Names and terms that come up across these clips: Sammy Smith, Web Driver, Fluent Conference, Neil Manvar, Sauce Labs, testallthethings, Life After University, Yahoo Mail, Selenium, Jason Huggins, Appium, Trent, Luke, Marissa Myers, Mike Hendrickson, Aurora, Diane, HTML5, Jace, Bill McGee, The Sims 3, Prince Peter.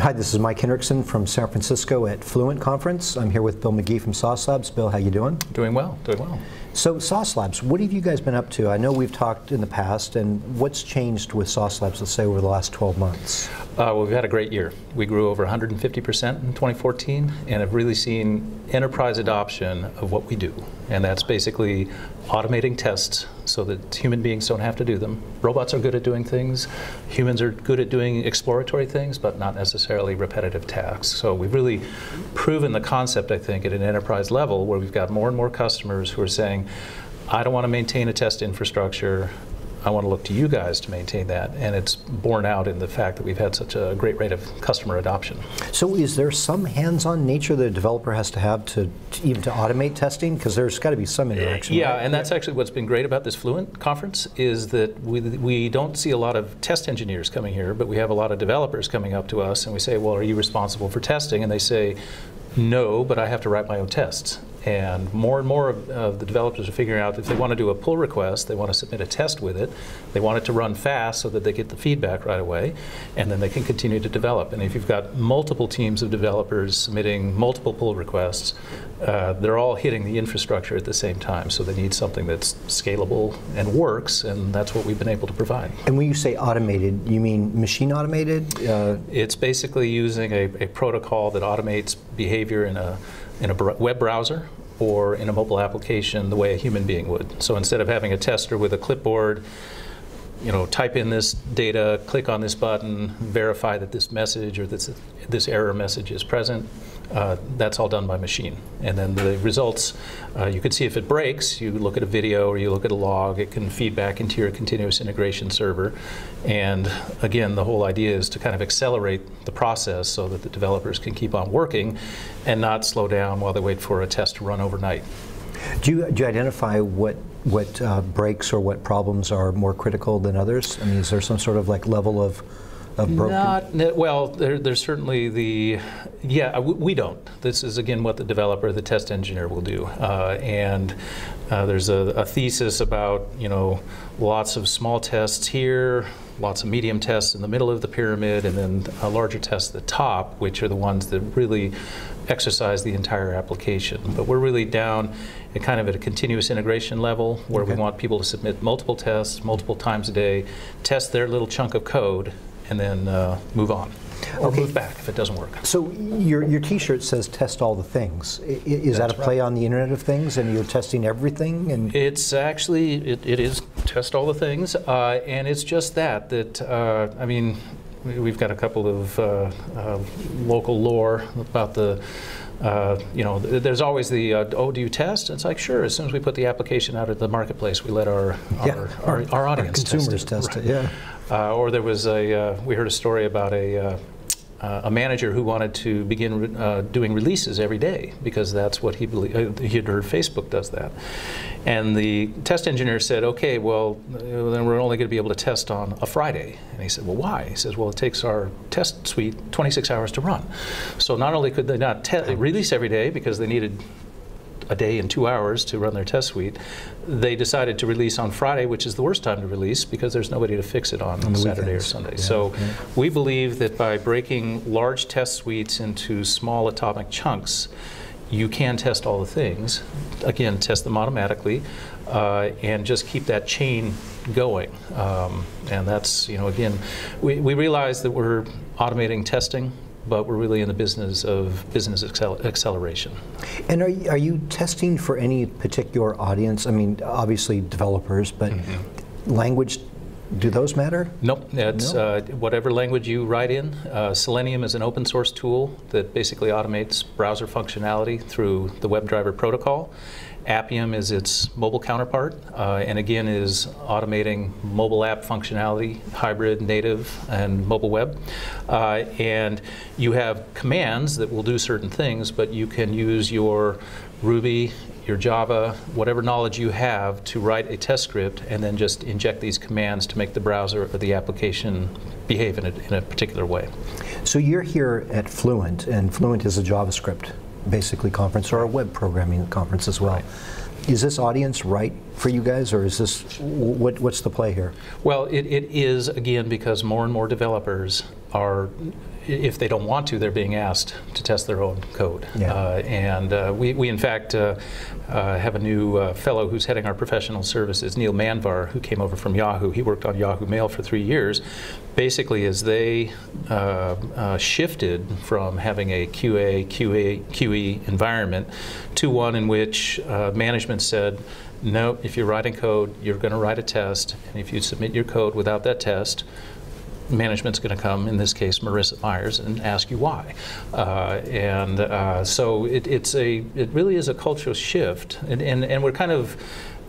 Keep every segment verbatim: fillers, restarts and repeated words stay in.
Hi, this is Mike Hendrickson from San Francisco at Fluent Conference. I'm here with Bill McGee from Sauce Labs. Bill, how you doing? Doing well, doing well. So Sauce Labs, what have you guys been up to? I know we've talked in the past, and what's changed with Sauce Labs, let's say, over the last twelve months? Uh, well, we've had a great year. We grew over one hundred fifty percent in twenty fourteen and have really seen enterprise adoption of what we do. And that's basically automating tests so that human beings don't have to do them. Robots are good at doing things. Humans are good at doing exploratory things, but not necessarily repetitive tasks. So we've really proven the concept, I think, at an enterprise level where we've got more and more customers who are saying, I don't want to maintain a test infrastructure. I want to look to you guys to maintain that, and it's borne out in the fact that we've had such a great rate of customer adoption. So is there some hands-on nature that a developer has to have to, to even to automate testing? Because there's got to be some interaction. Yeah, right? And that's actually what's been great about this Fluent conference is that we, we don't see a lot of test engineers coming here, but we have a lot of developers coming up to us and we say, well, are you responsible for testing? And they say, no, but I have to write my own tests. And more and more of, of the developers are figuring out that if they want to do a pull request, they want to submit a test with it. They want it to run fast so that they get the feedback right away, and then they can continue to develop. And if you've got multiple teams of developers submitting multiple pull requests, uh, they're all hitting the infrastructure at the same time. So they need something that's scalable and works, and that's what we've been able to provide. And when you say automated, you mean machine automated? Uh, it's basically using a, a protocol that automates behavior in a in a web browser or in a mobile application the way a human being would. So instead of having a tester with a clipboard, you know, type in this data, click on this button, verify that this message or this, this error message is present, uh, that's all done by machine. And then the results, uh, you can see if it breaks, you look at a video or you look at a log, it can feed back into your continuous integration server. And again, the whole idea is to kind of accelerate the process so that the developers can keep on working and not slow down while they wait for a test to run overnight. Do you, do you identify what what uh, breaks or what problems are more critical than others? I mean, is there some sort of like level of, of broken? Not, well, there, there's certainly the, yeah, we don't. This is, again, what the developer, the test engineer will do. Uh, and uh, there's a, a thesis about, you know, lots of small tests here, lots of medium tests in the middle of the pyramid, and then a larger test at the top, which are the ones that really exercise the entire application. But we're really down at kind of at a continuous integration level where okay. we want people to submit multiple tests, multiple times a day, test their little chunk of code, and then uh, move on. Or okay. move back if it doesn't work. So your, your T-shirt says test all the things. I, is That's that a play right. on the Internet of Things and you're testing everything? And it's actually, it, it is test all the things. Uh, and it's just that, that uh, I mean, we've got a couple of uh, uh, local lore about the, uh, you know, there's always the, uh, oh, do you test? It's like, sure, as soon as we put the application out at the marketplace, we let our, our, yeah. our, our, our audience our consumers test it. Test it, right. yeah. Uh, or there was a, uh, we heard a story about a, uh, Uh, a manager who wanted to begin uh, doing releases every day because that's what he believed, uh, he had heard Facebook does that. And the test engineer said, okay, well, uh, then we're only going to be able to test on a Friday. And he said, well, why? He says, well, it takes our test suite twenty-six hours to run. So not only could they not te- release every day because they needed a day and two hours to run their test suite, they decided to release on Friday, which is the worst time to release because there's nobody to fix it on, on Saturday weekends. Or Sunday. Yeah. So yeah. we believe that by breaking large test suites into small atomic chunks, you can test all the things, again, test them automatically, uh, and just keep that chain going. Um, and that's, you know, again, we, we realize that we're automating testing, but we're really in the business of business accel acceleration. And are you, are you testing for any particular audience? I mean, obviously developers, but mm-hmm. language, do those matter? Nope. It's no. uh, whatever language you write in. Uh, Selenium is an open source tool that basically automates browser functionality through the Web Driver protocol. Appium is its mobile counterpart, uh, and again is automating mobile app functionality, hybrid, native, and mobile web. Uh, and you have commands that will do certain things, but you can use your Ruby, your Java, whatever knowledge you have to write a test script and then just inject these commands to make the browser or the application behave in a, in a particular way. So you're here at Fluent, and Fluent is a JavaScript basically conference or a web programming conference as well. Right. Is this audience right for you guys, or is this what, what's the play here? Well, it, it is, again, because more and more developers are if they don't want to, they're being asked to test their own code. Yeah. Uh, and uh, we, we, in fact, uh, uh, have a new uh, fellow who's heading our professional services, Neil Manvar, who came over from Yahoo. He worked on Yahoo Mail for three years. Basically, as they uh, uh, shifted from having a Q A, Q A, Q E environment to one in which uh, management said, no, if you're writing code, you're going to write a test, and if you submit your code without that test, management's going to come, in this case, Marissa Myers, and ask you why. Uh, and uh, so it, it's a, it really is a cultural shift, and, and, and we're kind of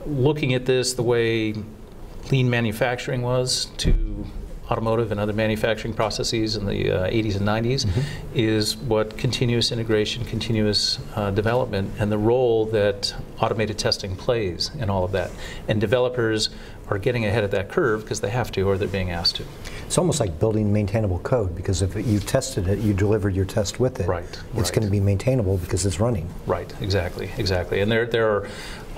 looking at this the way lean manufacturing was to automotive and other manufacturing processes in the uh, eighties and nineties, mm-hmm. is what continuous integration, continuous uh, development, and the role that automated testing plays in all of that. And developers are getting ahead of that curve because they have to, or they're being asked to. It's almost like building maintainable code, because if you tested it, you delivered your test with it. Right. It's right. going to be maintainable because it's running. Right. Exactly. Exactly. And there, there are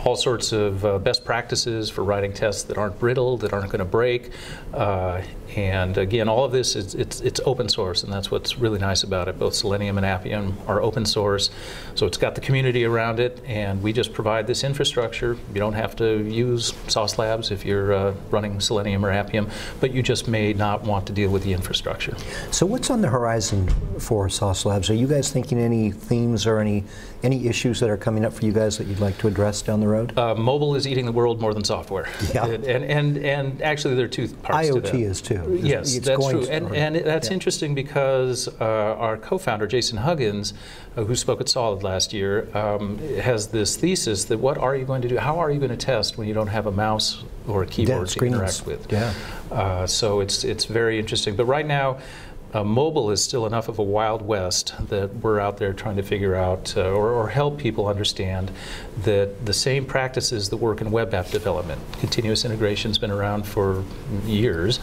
all sorts of uh, best practices for writing tests that aren't brittle, that aren't going to break. Uh, and again, all of this is it's, it's open source, and that's what's really nice about it. Both Selenium and Appium are open source, so it's got the community around it, and we just provide this infrastructure. You don't have to use Sauce Labs if you're uh, running Selenium or Appium, but you just may not want to deal with the infrastructure. So what's on the horizon for Sauce Labs? Are you guys thinking any themes or any, any issues that are coming up for you guys that you'd like to address down the road? Uh, mobile is eating the world more than software. Yeah. And, and, and actually there are two parts I O T to that. Is too. Yes, it's that's true. And, and that's yeah. interesting because uh, our co-founder, Jason Huggins, uh, who spoke at Solid last year, um, has this thesis that what are you going to do, how are you going to test when you don't have a mouse or a keyboard yeah, to interact with? Yeah. Uh, so it's, it's very interesting. But right now, Uh, mobile is still enough of a wild west that we're out there trying to figure out uh, or, or help people understand that the same practices that work in web app development, continuous integration's been around for years,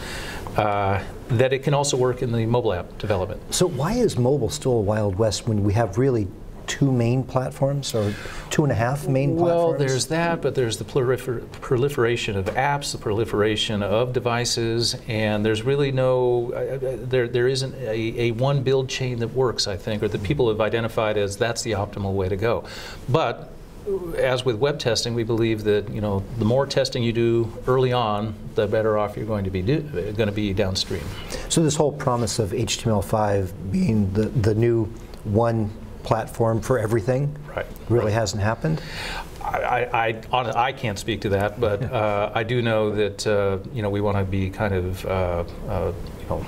uh, that it can also work in the mobile app development. So why is mobile still a wild west when we have really two main platforms or two and a half main well, platforms? Well, there's that, but there's the prolifer proliferation of apps, the proliferation of devices, and there's really no, uh, there, there isn't a, a one build chain that works, I think, or that people have identified as that's the optimal way to go. But as with web testing, we believe that, you know, the more testing you do early on, the better off you're going to be do, going to be downstream. So this whole promise of H T M L five being the, the new one platform for everything right. really right. hasn't happened? I, I, I can't speak to that, but uh, I do know that uh, you know, we want to be kind of uh, uh, you know,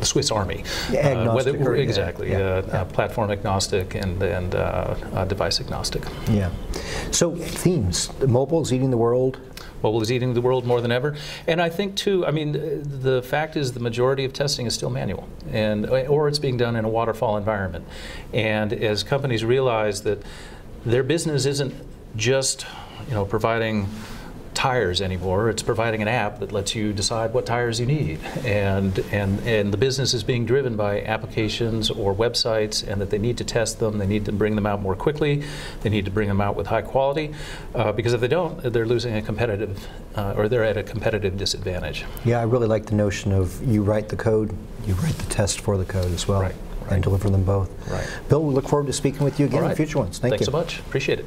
the Swiss Army. Yeah, agnostic, uh, whether, exactly, yeah, yeah, uh, yeah. Uh, platform agnostic and, and uh, uh, device agnostic. Yeah. So themes, mobile is eating the world. Mobile is eating the world more than ever. And I think too, I mean, the fact is the majority of testing is still manual, and or it's being done in a waterfall environment. And as companies realize that their business isn't just, you know, providing tires anymore, it's providing an app that lets you decide what tires you need. And, and, and the business is being driven by applications or websites, and that they need to test them, they need to bring them out more quickly, they need to bring them out with high quality, uh, because if they don't, they're losing a competitive, uh, or they're at a competitive disadvantage. Yeah, I really like the notion of you write the code, you write the test for the code as well, right, right. and deliver them both. Right. Bill, we look forward to speaking with you again right. in future ones. Thank Thanks you. Thanks so much, appreciate it.